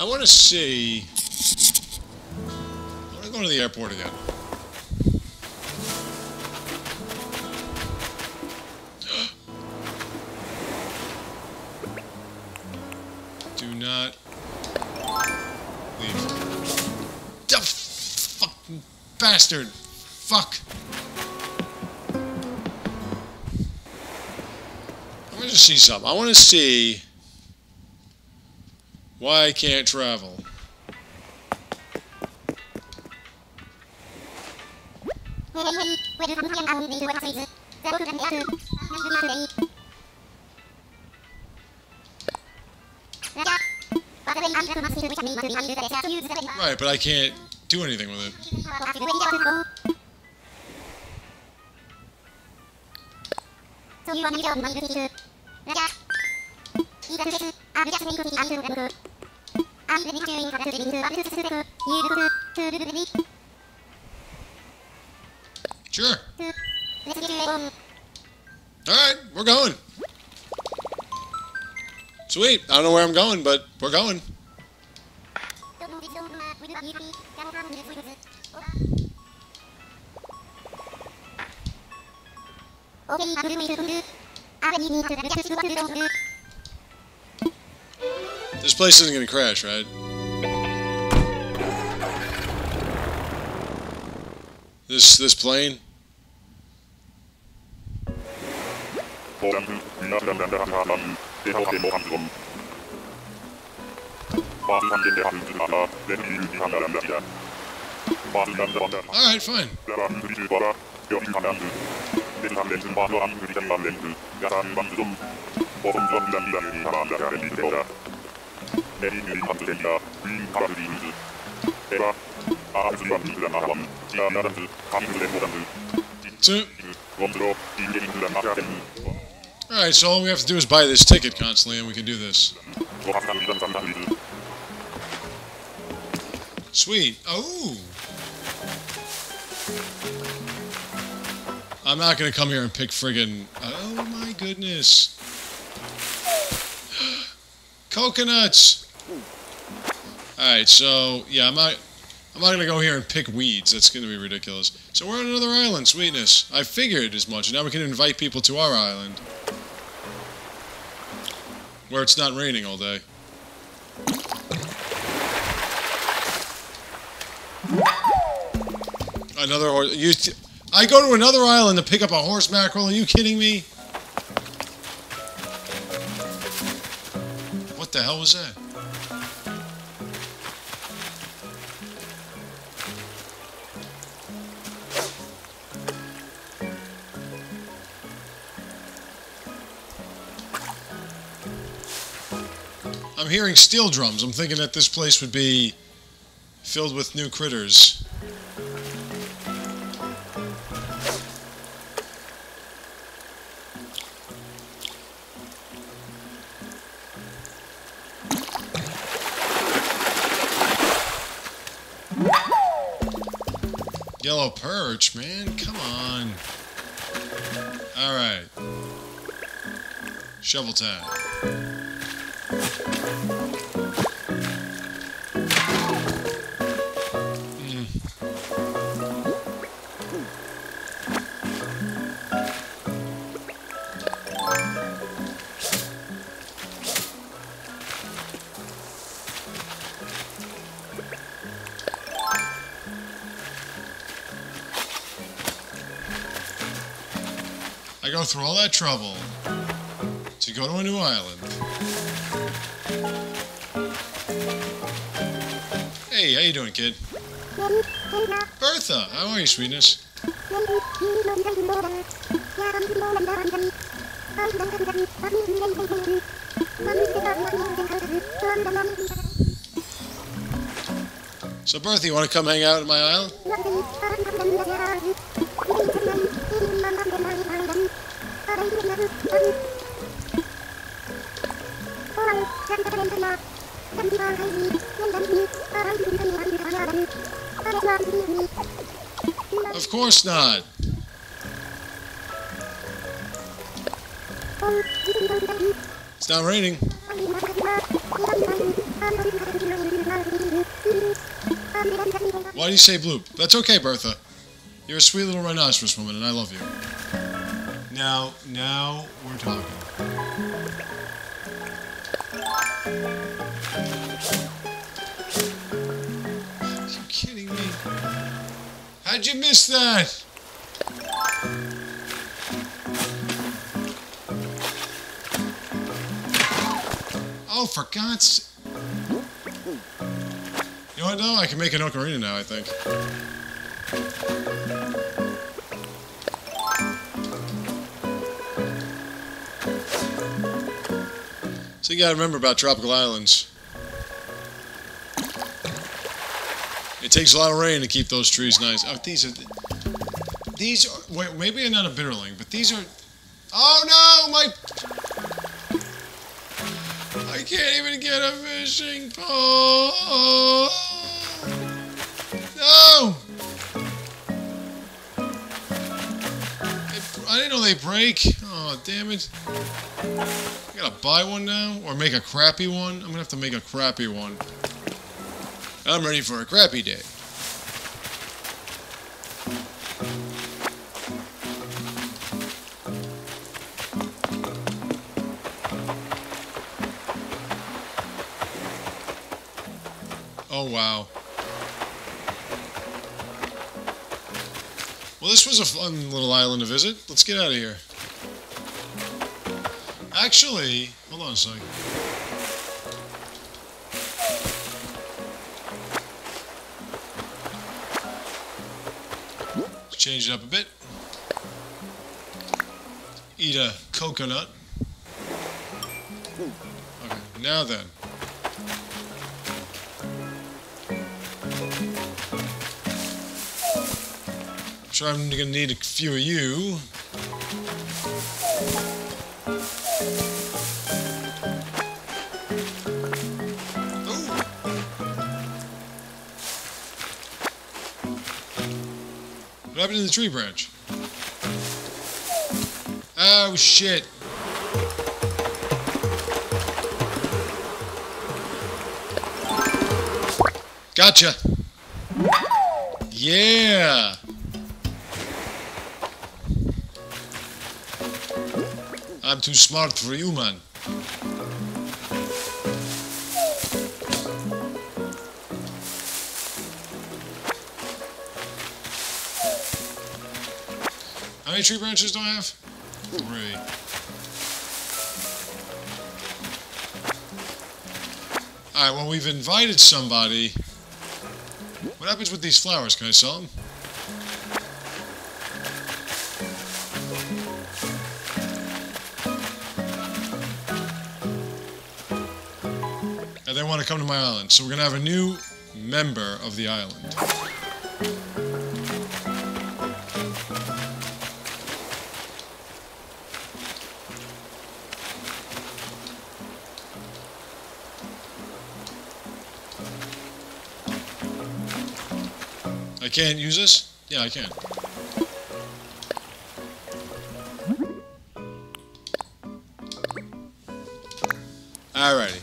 I want to see. I want to go to the airport again. Do not leave. Oh, fucking bastard! Fuck! I want to see something. I want to see why I can't travel. Right, but I can't do anything with it. Sure. All right, we're going. Sweet. I don't know where I'm going, but we're going. This place isn't going to crash, right? This plane? Alright, fine. Alright, so all we have to do is buy this ticket constantly and we can do this. Sweet. Oh! I'm not gonna come here and pick friggin'... Oh my goodness. Coconuts! Alright, so, yeah, I'm not gonna go here and pick weeds. That's gonna be ridiculous. So we're on another island, sweetness. I figured as much. Now we can invite people to our island. Where it's not raining all day. Another horse. I go to another island to pick up a horse mackerel. Are you kidding me? What the hell was that? I'm hearing steel drums. I'm thinking that this place would be filled with new critters. Yellow perch, man. Come on. Alright. Shovel time. I go through all that trouble to go to a new island. Hey, how you doing, kid? Bertha, how are you, sweetness? So, Bertha, you want to come hang out at my island? Of course not. It's not raining. Why do you say bloop? That's okay, Bertha. You're a sweet little rhinoceros woman, and I love you. Now we're talking. Are you kidding me? How'd you miss that? Oh, for God's sake. You know what, though? I can make an ocarina now, I think. So you gotta remember about tropical islands. It takes a lot of rain to keep those trees nice. Oh, these are... Wait, maybe I'm not a bitterling, but these are... Oh, no! I can't even get a fishing pole! No! I didn't know they break. Oh, damn it. I gotta buy one now? Or make a crappy one? I'm gonna have to make a crappy one. I'm ready for a crappy day. Oh, wow. Well, this was a fun little island to visit. Let's get out of here. Actually, hold on a second. Let's change it up a bit. Eat a coconut. Okay, now then. So I'm going to need a few of you. What happened to the tree branch? Oh, shit. Gotcha. Yeah. I'm too smart for you, man. How many tree branches do I have? 3. Alright, well, we've invited somebody. What happens with these flowers? Can I sell them? They want to come to my island, so we're going to have a new member of the island. I can't use this? Yeah, I can. Alrighty.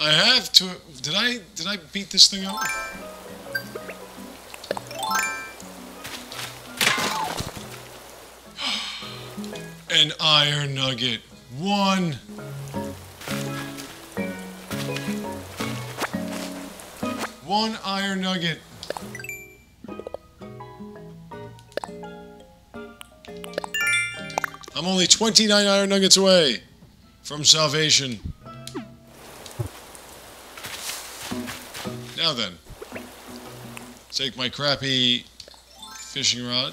I have to. Did I beat this thing up? An iron nugget. 1. One iron nugget. I'm only 29 iron nuggets away from salvation. Now then, take my crappy fishing rod.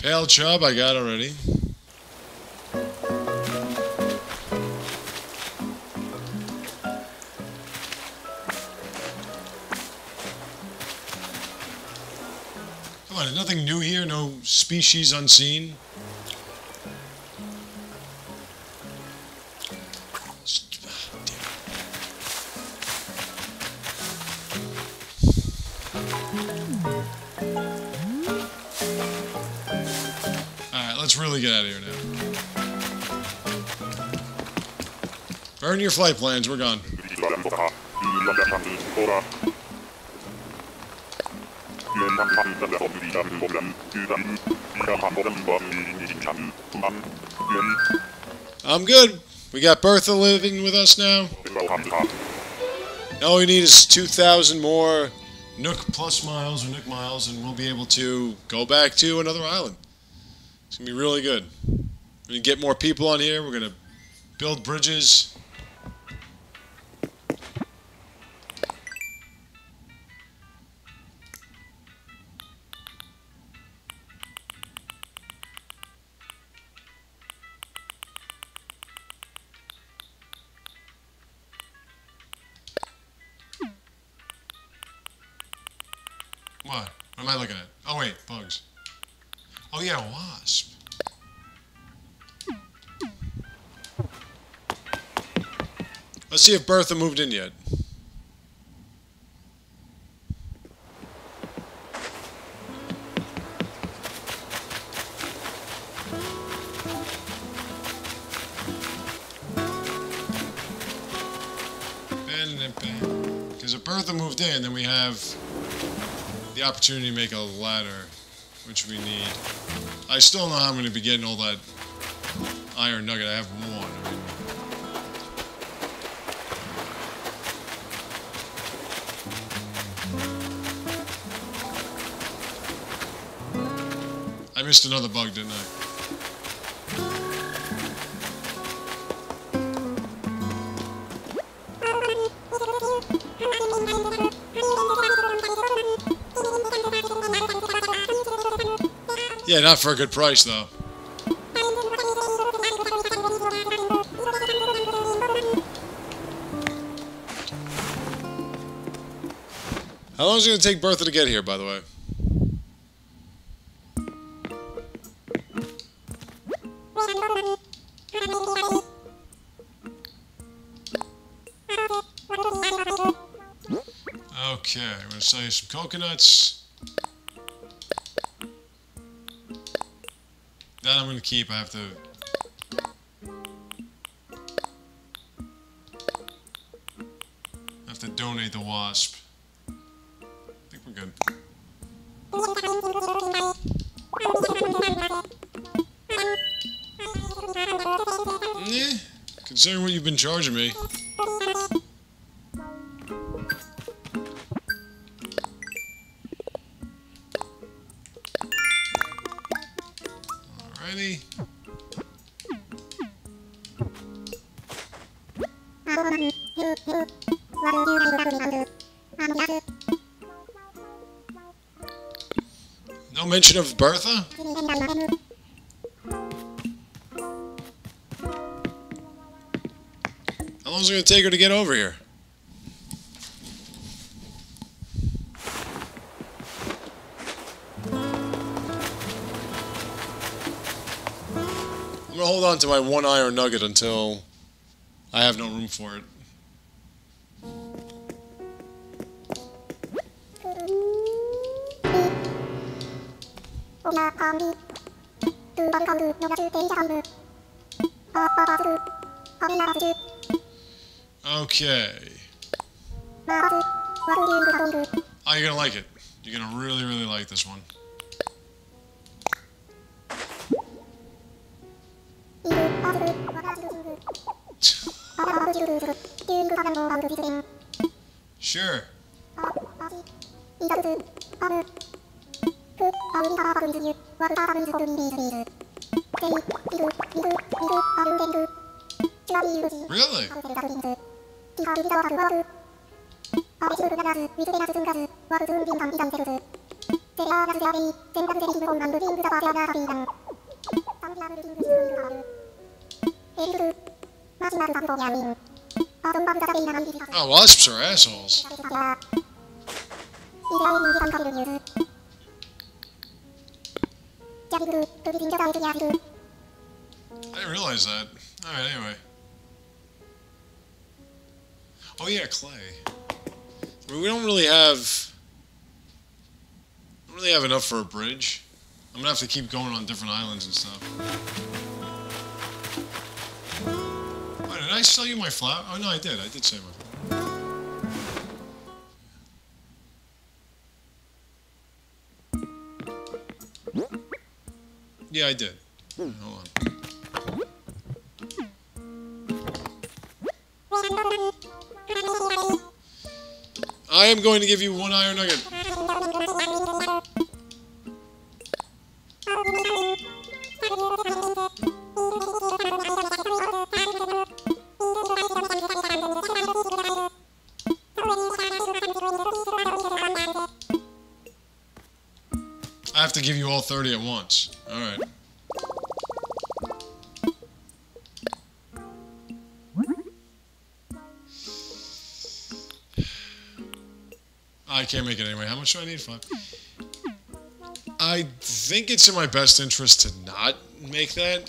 Pale chub I got already. Nothing new here, no species unseen. let's really get out of here now. Burn your flight plans, we're gone. I'm good. We got Bertha living with us now. All we need is 2,000 more Nook Plus Miles or Nook Miles, and we'll be able to go back to another island. It's going to be really good. We're going to get more people on here. We're going to build bridges. What? What am I looking at? Oh wait, bugs. Oh yeah, a wasp. Let's see if Bertha moved in yet. Because if Bertha moved in, then we have the opportunity to make a ladder, which we need. I still don't know how I'm going to be getting all that iron nugget. I have one. I mean, I missed another bug, didn't I? Yeah, not for a good price, though. How long is it going to take Bertha to get here, by the way? Okay, I'm going to sell you some coconuts. That I'm going to keep, I have to... donate the wasp. I think we're good. Yeah, considering what you've been charging me. No mention of Bertha? How long is it going to take her to get over here? I'm going to hold on to my one iron nugget until I have no room for it. Okay. Oh, you're gonna like it. You're gonna really, really like this one. Sure. Really? Oh, wasps are assholes. I didn't realize that. Alright, anyway. Oh yeah, clay. I mean, we don't really have enough for a bridge. I'm gonna have to keep going on different islands and stuff. Oh, did I sell you my flower? Oh, no, I did. I did sell my flower. Yeah, I did. Hold on. I am going to give you one iron nugget. I have to give you all 30 at once. All right. I can't make it anyway. How much do I need? 5. I think it's in my best interest to not make that,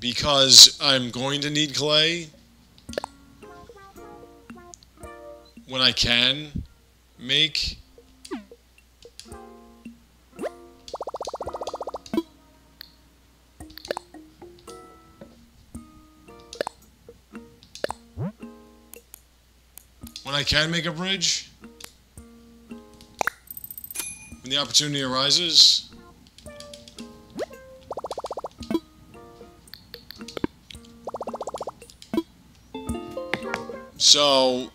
because I'm going to need clay when I can make a bridge when the opportunity arises. So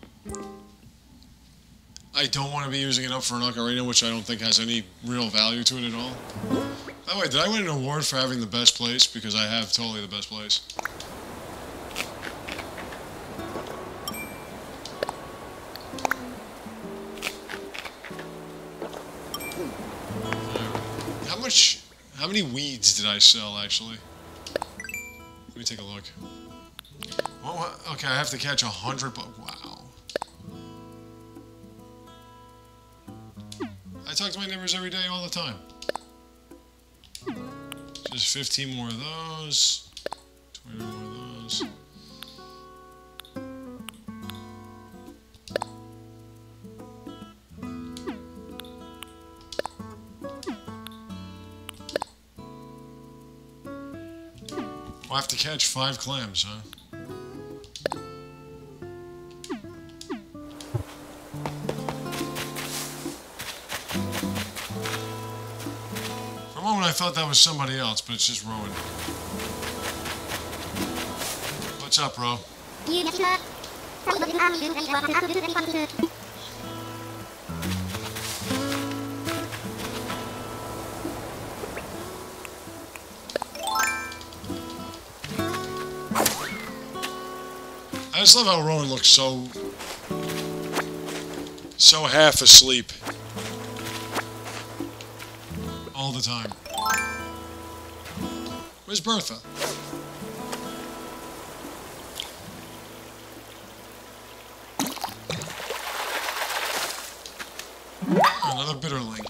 I don't want to be using it up for an ocarina, which I don't think has any real value to it at all. By the way, did I win an award for having the best place? Because I have totally the best place. How many weeds did I sell, actually? Let me take a look. Oh, okay, I have to catch 100, but wow. I talk to my neighbors every day, all the time. Just 15 more of those. 20 more of those. I have to catch 5 clams, huh? For a moment I thought that was somebody else, but it's just Rowan. What's up, Ro? I just love how Rowan looks so half asleep all the time. Where's Bertha? Another bitterling.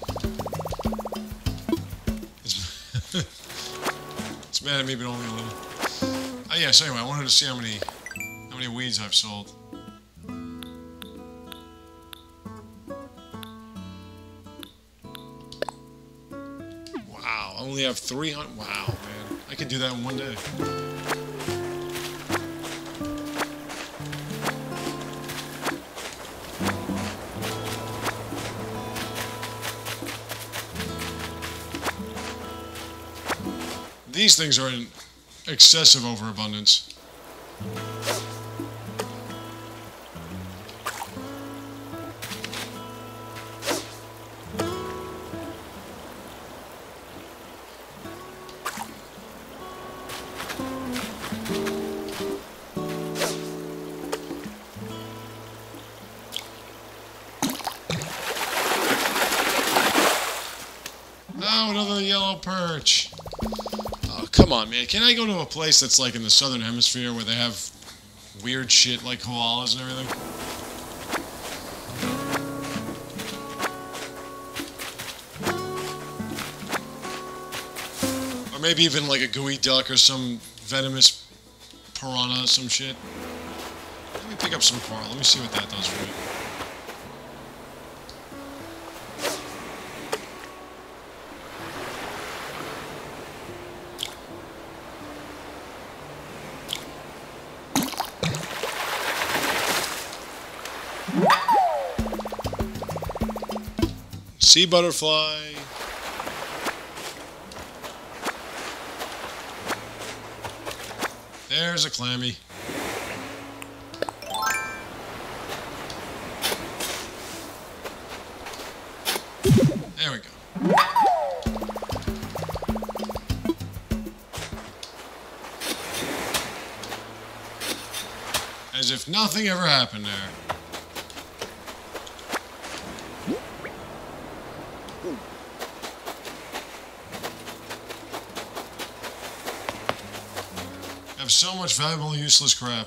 It's mad at me, but only a little. Oh, yes, anyway, I wanted to see how many weeds I've sold. Wow, I only have 300. Wow, man. I could do that in one day. These things are in excessive overabundance. Perch. Oh, come on, man. Can I go to a place that's like in the southern hemisphere where they have weird shit like koalas and everything? Or maybe even like a gooey duck or some venomous piranha or some shit. Let me pick up some coral. Let me see what that does for me. Sea butterfly. There's a clammy. There we go. As if nothing ever happened there. Have so much valuable, useless crap.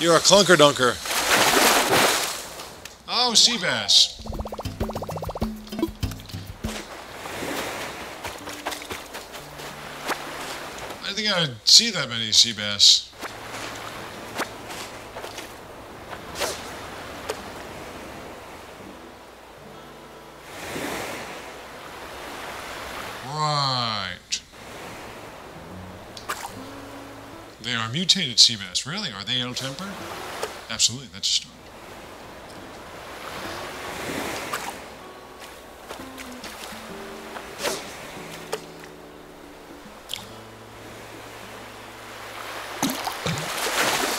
You're a clunker dunker. Oh, sea bass. I think I would see that many sea bass. Right. They are mutated sea bass. Really? Are they ill-tempered? Absolutely. That's a story.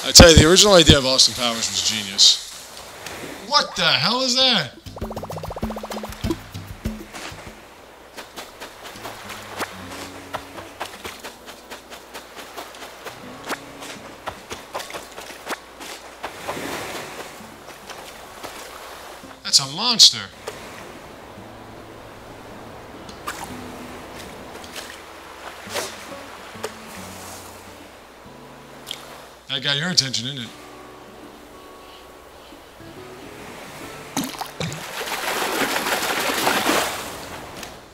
I tell you, the original idea of Austin Powers was genius. What the hell is that? That's a monster. That got your attention, didn't it?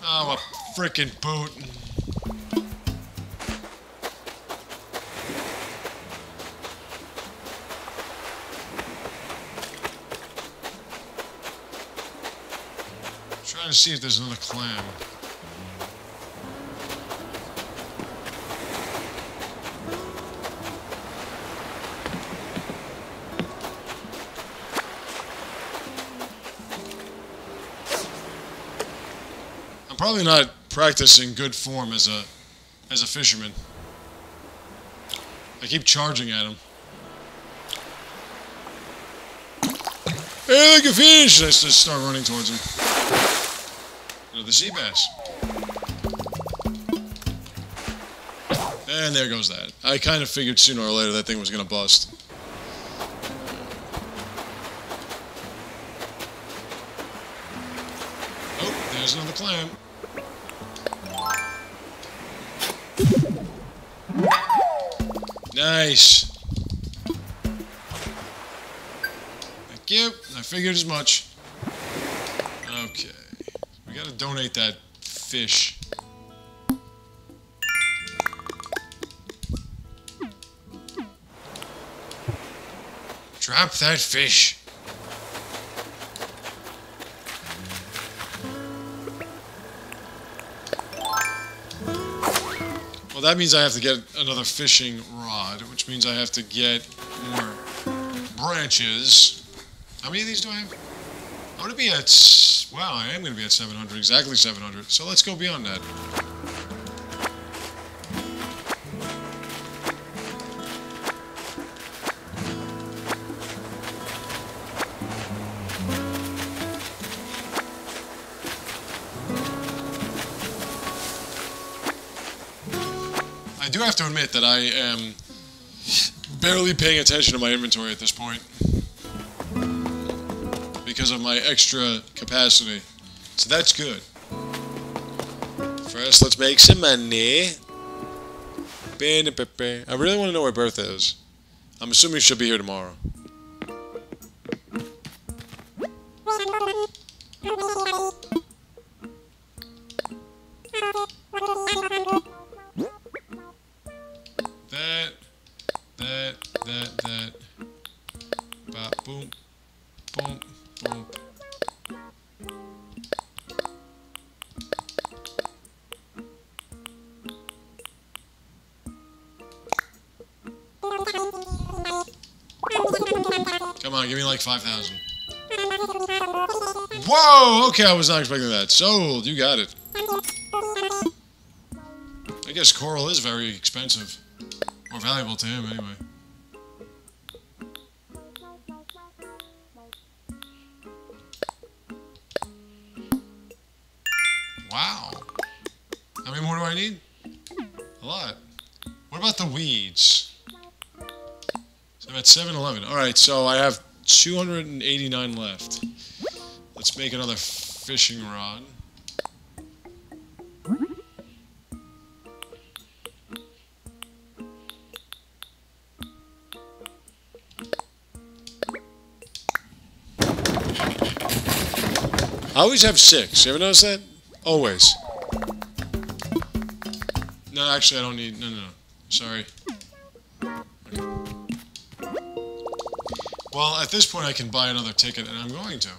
Oh, a frickin' boot. I'm trying to see if there's another clam. Probably not practicing good form as a fisherman. I keep charging at him. Hey, look, a fish! And I just start running towards him. They're the sea bass. And there goes that. I kind of figured sooner or later that thing was going to bust. Oh, there's another clam. Nice. Thank you. I figured as much. Okay. We gotta donate that fish. Drop that fish. Well, that means I have to get another fishing rod, which means I have to get more branches. How many of these do I have? I'm going to be at... Wow, I am going to be at 700, exactly 700. So let's go beyond that. I do have to admit that I am barely paying attention to my inventory at this point because of my extra capacity. So that's good. First, let's make some money. I really want to know where Bertha is. I'm assuming she'll be here tomorrow. Boom, boom, boom. Come on, give me like 5,000. Whoa! Okay, I was not expecting that. Sold, you got it. I guess coral is very expensive. Or valuable to him, anyway. Wow. How many more do I need? A lot. What about the weeds? So I'm at 711. Alright, so I have 289 left. Let's make another fishing rod. I always have 6. You ever notice that? Always. No, actually, I don't need... No. Sorry. Okay. Well, at this point, I can buy another ticket, and I'm going to.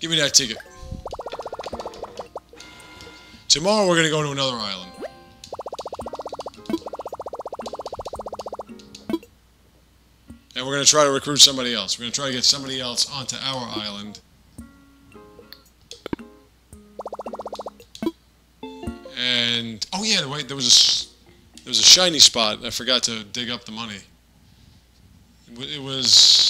Give me that ticket. Tomorrow, we're going to go to another island. And we're going to try to recruit somebody else. We're going to try to get somebody else onto our island. And... Oh yeah, wait, there was a shiny spot. I forgot to dig up the money. It was...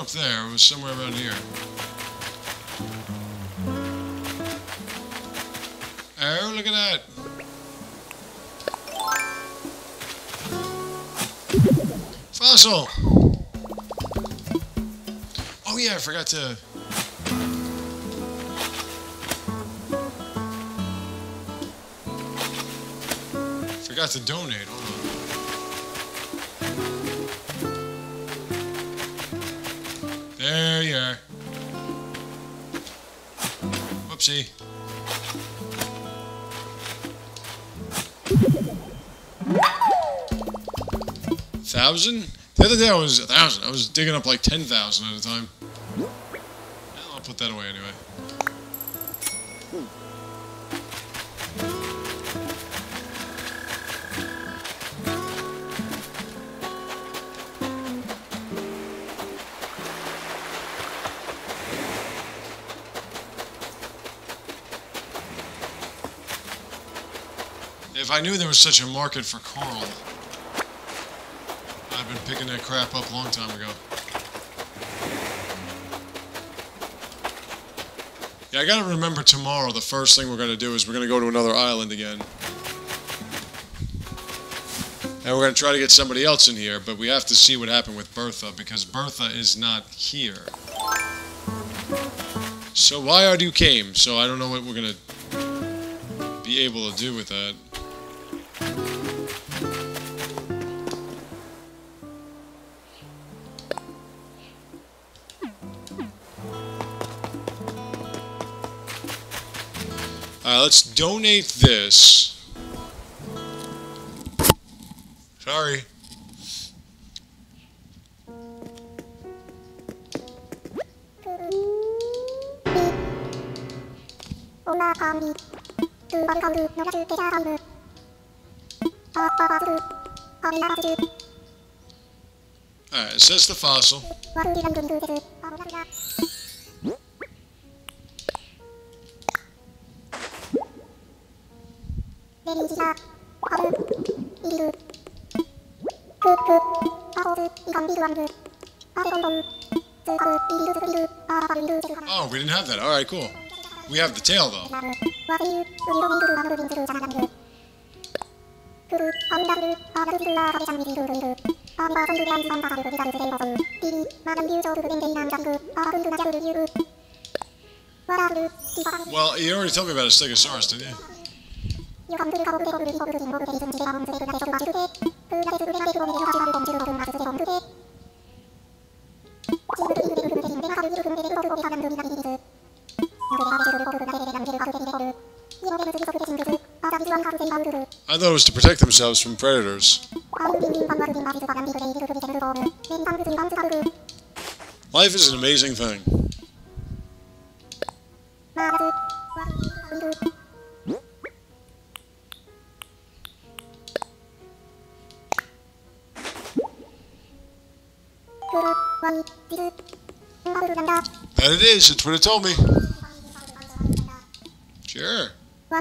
up there. It was somewhere around here. Oh, look at that! Fossil! Oh yeah, I forgot to... donate. Hold on. There you are. Whoopsie. $1,000? The other day I was 1,000. I was digging up like 10,000 at a time. Well, I'll put that away anyway. If I knew there was such a market for coral, I've been picking that crap up a long time ago. Yeah, I gotta remember tomorrow the first thing we're gonna do is we're gonna go to another island again. And we're gonna try to get somebody else in here, but we have to see what happened with Bertha, because Bertha is not here. So Wyatt, you came, so I don't know what we're gonna be able to do with that. Let's donate this. Sorry. Alright, it says the fossil. Oh, we didn't have that. Alright, cool. We have the tail, though. Well, you already told me about a Stegosaurus, didn't you? I thought it was to protect themselves from predators. Life is an amazing thing. That it is, it's what it told me. Sure. I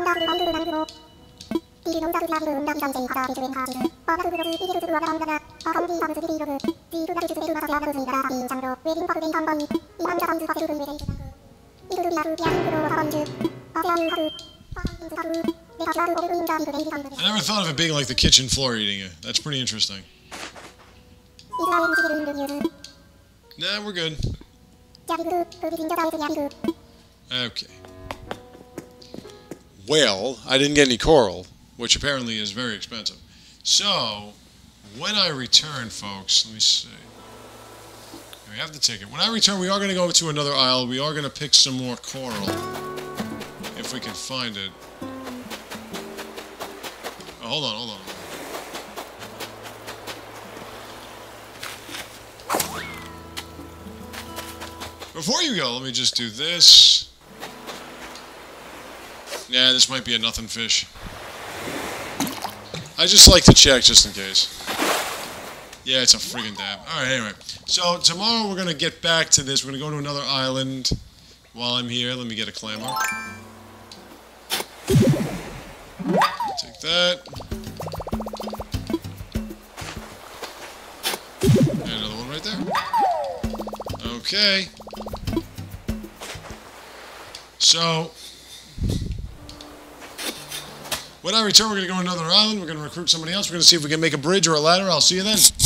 never thought of it being like the kitchen floor eating you. That's pretty interesting. Nah, we're good. Okay. Well, I didn't get any coral, which apparently is very expensive. So, when I return, folks, let me see. We have the ticket. When I return, we are going to go to another aisle. We are going to pick some more coral, if we can find it. Oh, hold on, hold on. Before you go, let me just do this. Yeah, this might be a nothing fish. I just like to check just in case. Yeah, it's a friggin' dab. Alright, anyway. So, tomorrow we're gonna get back to this. We're gonna go to another island. While I'm here, let me get a clamor. Take that. And another one right there. Okay. So, when I return, we're going to go to another island. We're going to recruit somebody else. We're going to see if we can make a bridge or a ladder. I'll see you then.